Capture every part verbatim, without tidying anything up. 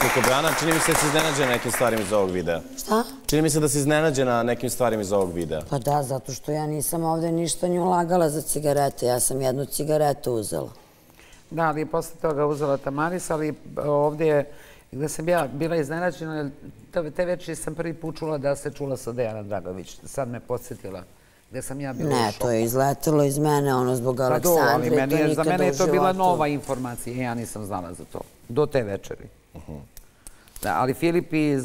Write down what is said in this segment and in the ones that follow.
slika brana. Čini mi se da si iznenađena nekim stvarima iz ovog videa. Šta? Čini mi se da si iznenađena nekim stvarima iz ovog videa. Pa da, zato što ja nisam ovdje ništa nju lagala za cigarete. Ja sam jednu cigaretu uzela. Da, ali posle toga uzela Tamaris, ali ovdje je gdje sam ja bila iznenađena. Te večeri sam prvi put čula da se čula sa Dejanom Dragović. Sad me podsjetila. Gde sam ja bila u šoku. Ne, to je izletelo iz mene, ono, zbog Aleksandra i to nikada u životu. Za mene je to bila nova informacija i ja nisam znala za to. Do te večeri. Ali Filip i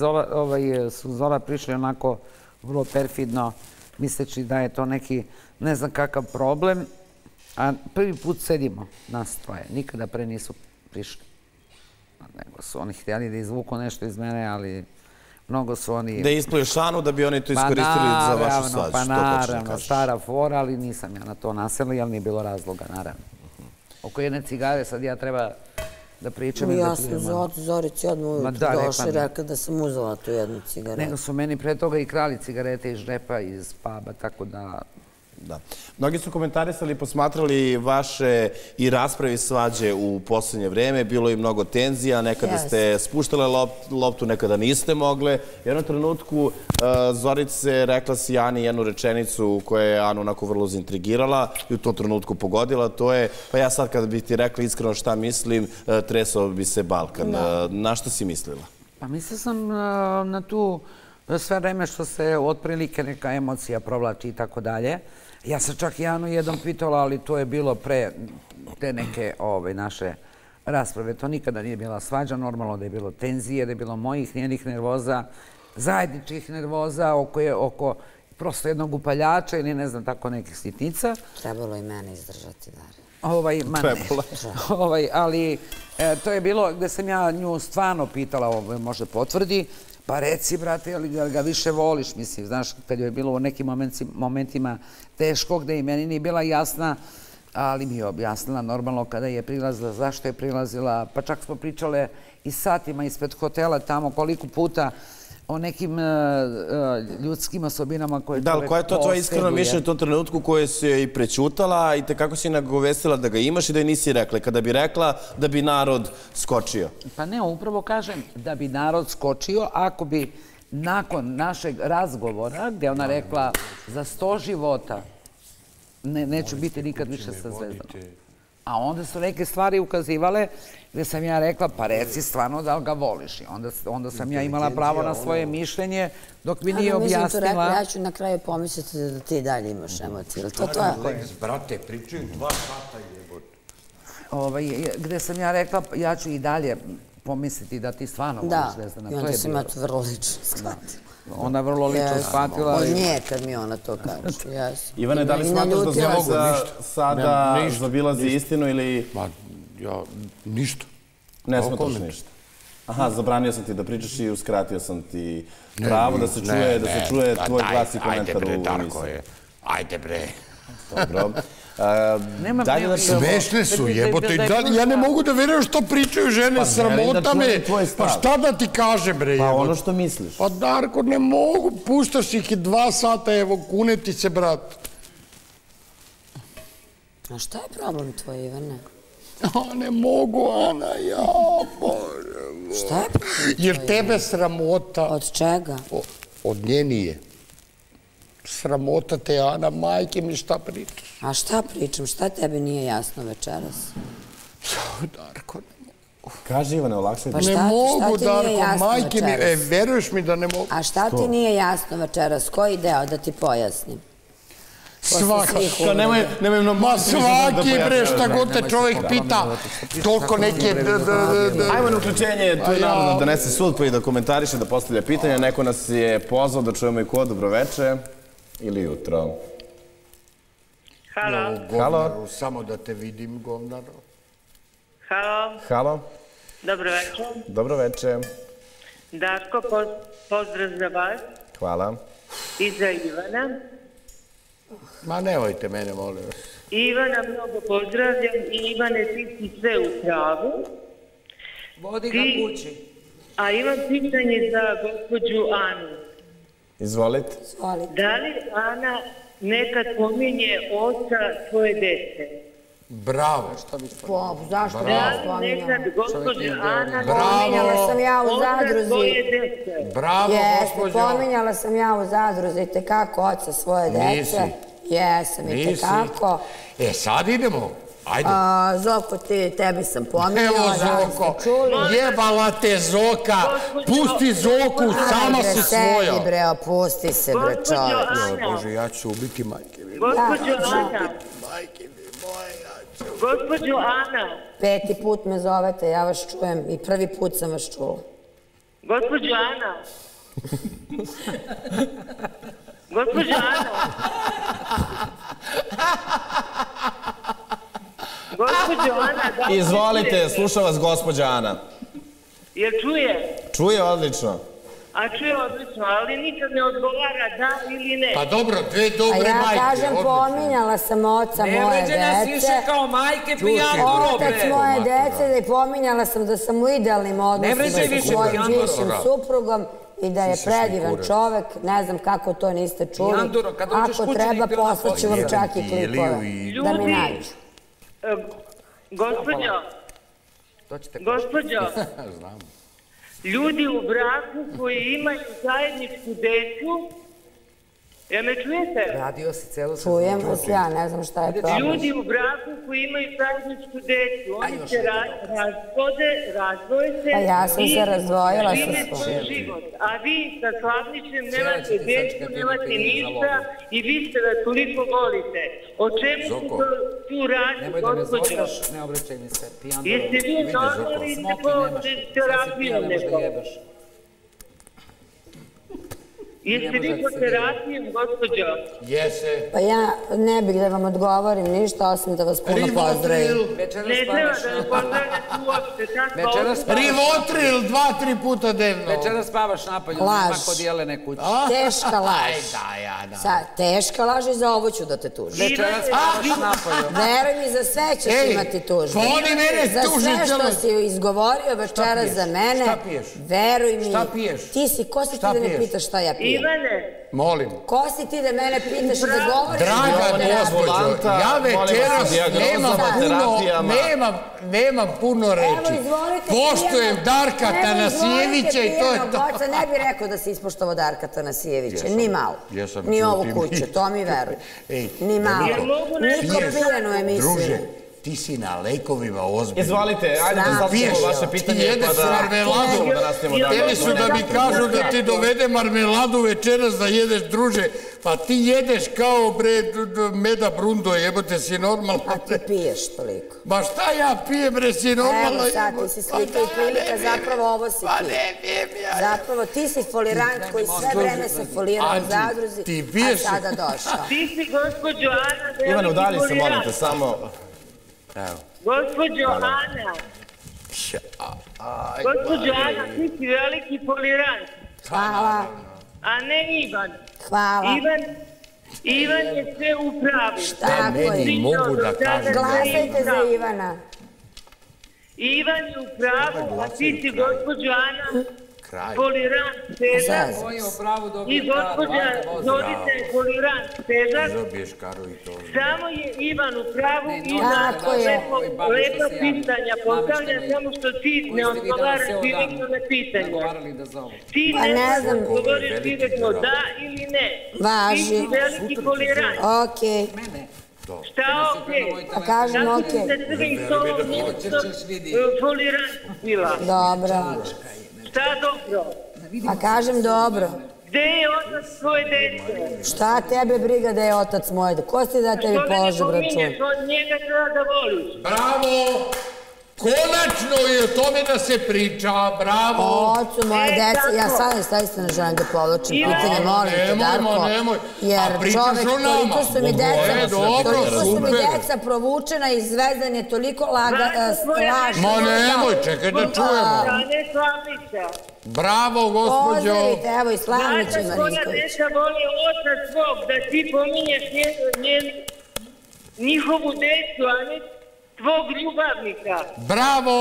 Zola prišli onako vrlo perfidno, misleći da je to neki ne znam kakav problem. A prvi put sedimo, nas troje. Nikada pre nisu prišli. Nego su oni htjeli da izvuku nešto iz mene, ali... Mnogo su oni... Da ispliju šanu da bi oni to iskoristili za vašu svađu. Pa naravno, stara fora, ali nisam ja na to nasjela, jer nije bilo razloga, naravno. Oko jedne cigare sad ja treba da pričam i da prijema. Ja sam Zorić odmah uvijek došla i rekla da sam uzela tu jednu cigaretu. Nego su meni pre toga i krali cigarete iz džepa, iz puba, tako da... Da. Mnogi su komentarisali i posmatrali vaše i rasprave i svađe u posljednje vreme. Bilo je mnogo tenzija, nekada ste spuštale loptu, nekada niste mogle. U jednom trenutku Zorica je rekla si Ani jednu rečenicu koja je Anu onako vrlo zintrigirala i u tom trenutku pogodila. To je, pa ja sad kada bih ti rekla iskreno šta mislim, tresao bi se Balkan. Na što si mislila? Pa mislila sam na tu sve vreme što se otprilike neka emocija provlači i tako dalje. Ja sam čak Janu jednom pitala, ali to je bilo pre te neke naše rasprave. To nikada nije bila svađa, normalno da je bilo tenzije, da je bilo mojih, njenih nervoza, zajedničkih nervoza oko prosto jednog upaljača ili ne znam tako nekih sitnica. Trebalo i mene izdržati, Darko. Trebalo je. Ali to je bilo gde sam ja nju stvarno pitala, može potvrdi, pa reci, brate, ali ga više voliš, mislim, znaš, kad joj je bilo u nekim momentima teško, gde i meni nije bila jasna, ali mi je objasnila normalno kada je prilazila, zašto je prilazila, pa čak smo pričale i satima ispred hotela tamo koliko puta o nekim ljudskim osobinama koje... Da, ali koja je to tvoje iskreno mišljenje u tom trenutku koje si joj i prećutala i tekako si nagovestila da ga imaš i da je nisi rekla? Kada bi rekla da bi narod skočio? Pa ne, upravo kažem da bi narod skočio ako bi nakon našeg razgovora, gdje ona rekla za sto života neću biti nikad više sa Zvezdanom. A onda su neke stvari ukazivale gdje sam ja rekla, pa reci stvarno da li ga voliš. Onda sam ja imala pravo na svoje mišljenje dok mi nije objasnila. Ja ću na kraju pomisliti da ti dalje imaš emocije. Brate, pričaju dva sata jebote. Gdje sam ja rekla, ja ću i dalje pomisliti da ti stvarno voliš Zvezdana. Da, i onda sam ja to vrlo lično shvatila. Ona vrlo lično shvatila. Od nje kad mi ona to kaže. Ivane, da li smatraš da Zvezdan sada zaobilazi istinu ili... Ja, ništa. Ne smatraš ništa. Aha, zabranio sam ti da pričaš i uskratio sam ti pravo da se čuje tvoj glas i komentar u emisiji. Ajde bre. Dobro. Smešne su, jebote. Ja ne mogu da verujem što pričaju žene, sramota me. Pa šta da ti kaže, bre? Pa ono što misliš. Pa Darko, ne mogu. Puštaš ih i dva sata, evo, kune ti se, brat. A šta je problem tvoj, Ivane? A ne mogu, Ana, ja, bože. Šta je problem? Jer tebe sramota. Od čega? Od nje nije. Sramota te, Ana, majke mi, šta pričaš? A šta pričam? Šta tebi nije jasno večeras? Jao, Darko, ne mogu. Kaži, Ivane, olakšaj. Ne mogu, Darko, majke mi, e, veruješ mi da ne mogu. A šta ti nije jasno večeras? Koji deo da ti pojasnim? Svaka. Ma svaki, bre, šta god te čovjek pita, toliko neke... Ajmo na uključenje, tu je naravno da donese sud, pa i da komentariše, da postavlja pitanja. Neko nas je pozvao da čujemo i ko, dobroveče. Ili jutro. Halo. Halo. Samo da te vidim, govnaro. Halo. Halo. Dobro večer. Dobro večer. Darko, pozdrav za vas. Hvala. I za Ivana. Ma nemojte mene, molim vas. Ivana, mnogo pozdravljam. I Ivane, ti si sve u pravu. Vodi ga kući. A imam pitanje za gospođu Anu. Izvolite. Da li Ana nekad pominje oca svoje dece? Bravo. Pop, zašto vas spominjam? Pominjala sam ja u Zadruzi. Bravo, gospođo. Pominjala sam ja u Zadruzi, itekako, oca svoje dece. Jesam, itekako. E, sad idemo. Ajde. Zoko, tebi sam pominjala. Evo, Zoko, jebala te Zoka. Pusti Zoku, sama se svoja. Ajde, bre, pusti se, bre, čovjek. Bože, ja ću ubiti majke. Gospođo Ana. Majke mi moje. Gospođo Ana. Peti put me zovete, ja vas čujem i prvi put sam vas čula. Gospođo Ana. Gospođo Ana. Gospođo Ana. Izvolite, sluša vas gospođa Ana. Jel čuje? Čuje odlično. A čuje odlično, ali nikad ne odgovara da ili ne. Pa dobro, dve dobre majke. A ja kažem, pominjala sam oca moje dece. Ne veđe nas više kao majke pijano robe. Otac moje dece, pominjala sam da sam u idealnim odnosima sa svojim višim suprugom i da je predivan čovek. Ne znam kako to niste čuli. Ako treba, poslaću vam čak i klipove. Da mi nađu. Gospodjo, gospodjo, ljudi u braku koji imaju zajedničku decu, ja me čujete? Radio si celo sezonu. Čujem vas ja, ne znam šta je problem. Ljudi u braku koji imaju zajedničku decu, oni se razvode, razvoje se. A ja sam se razvojila sa svojim životom. A vi sa Slavničem nemate decu, nemate ništa i vi ste da toliko volite. O čemu se tu radi, gospođo? Jeste vi normalni ste po terapiju nekom? Jeste vi po terapijom, gospođo? Jese. Pa ja ne bih da vam odgovorim ništa, osim da vas puno pozdravim. Ne treba da vam pozdravljati uopšte. Rivotril dva, tri puta dnevno. Večera spavaš napolju, nema kod Jelene kuće. Teška laž. Teška laž i za ovo ću da te tužim. Večera spavaš napolju. Veruj mi, za sve ćeš imati tužbu. Za sve što si izgovorio večera za mene. Šta piješ? Veruj mi. Šta piješ? Ti si, ko si ti da ne pitaš šta ja pijem? Ivane! Molim. Ko si ti da mene pitaš da govoriš? Draga gospođo, ja večeras nemam puno reći. Poštujem Darka Tanasijevića i to je to. Ne bi rekao da si ispoštovao Darka Tanasijevića, ni malo. Ni ovu kuću, to mi veruj. Ni malo. Niko pijenu emisiju. Ti si na lekovima ozbiljno. Izvalite, ajde da sastavimo vaše pitanje. Ti jede s marmeladom. Hteli su da mi kažu da ti dovede marmeladu večeras da jedeš, druže. Pa ti jedeš kao meda brundo, jebote, si normalno. A ti piješ toliko. Ma šta ja pijem, bre, si normalno. Evo sad, ti si slika i prilika, zapravo ovo si ti. Pa ne pijem ja. Zapravo ti si folirant koji sve vreme se folirao u Zadruzi, a sada došao. Ti si, gospođo Ana, Ivan, udalji se, molite, samo... Gospođo Ana, gospođo Ana, ti si veliki polirant. Hvala. A ne Ivan. Hvala. Ivan je sve u pravu. Šta meni mogu da kažem? Glasajte za Ivana. Ivan je u pravu, a ti si, gospođo Ana, polirant Cezar. I gospođa Zorić je polirant Cezar. Samo je Ivan u pravu i na lepa pitanja postavljam, samo što ti ne odgovaraš direktno na pitanje. Ti ne odgovoriš direktno da ili ne. Ti si veliki polirant. Okej. Šta okej? Pa kažem okej. Zato se sve i s ovom nisam polirant bila. Dobro. Šta dobro? Pa kažem dobro. Gde je otac svoje dece? Šta tebe briga da je otac moje dece? Ko si da tebi položim račun? Što me ne pominješ, od njega treba da voliš. Bravo! Konačno je o tome da se priča, bravo! O ocu moje dece, ja sad stavljam na želim da povlačim pitanje, molim te, Darko. Jer čovek, toliko su mi deca, toliko su mi deca provučena i Zvezdan je toliko lažan. Ma nemoj, čekaj da čujemo. Bravo, gospođo. Pozdravite, evo i Slavnića Marinkovića. Znate, svoja deca voli oca svog, da ti pominješ njihovu decu, a ne tvog ljubavnika. Bravo!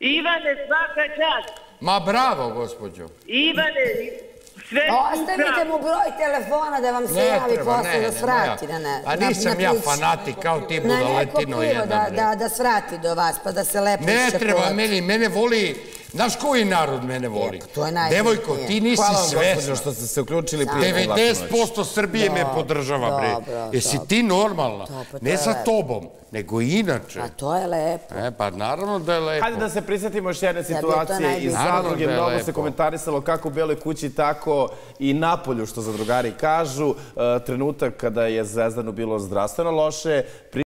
Ivane, svaka čast. Ma bravo, gospođo. Ivane, Ostavite mu broj telefona da vam se javi posle da svrati. Pa nisam ja fanatik kao ti budaletino jedan. Da svrati do vas pa da se lepo iščepuje. Ne treba meni, mene voli... Znaš koji narod mene voli? Devojko, ti nisi svesna. devedeset posto Srbije me podržava, bre. Jesi ti normalna? Ne sa tobom, nego inače. Pa to je lepo. Pa naravno da je lepo. Hajde da se prisjetimo još jedne situacije iz Zadruge. Mnogo se komentarisalo kako u Beloj kući, tako i napolju, što zadrugari kažu. Trenutak kada je Zvezdanu bilo zdravstveno loše,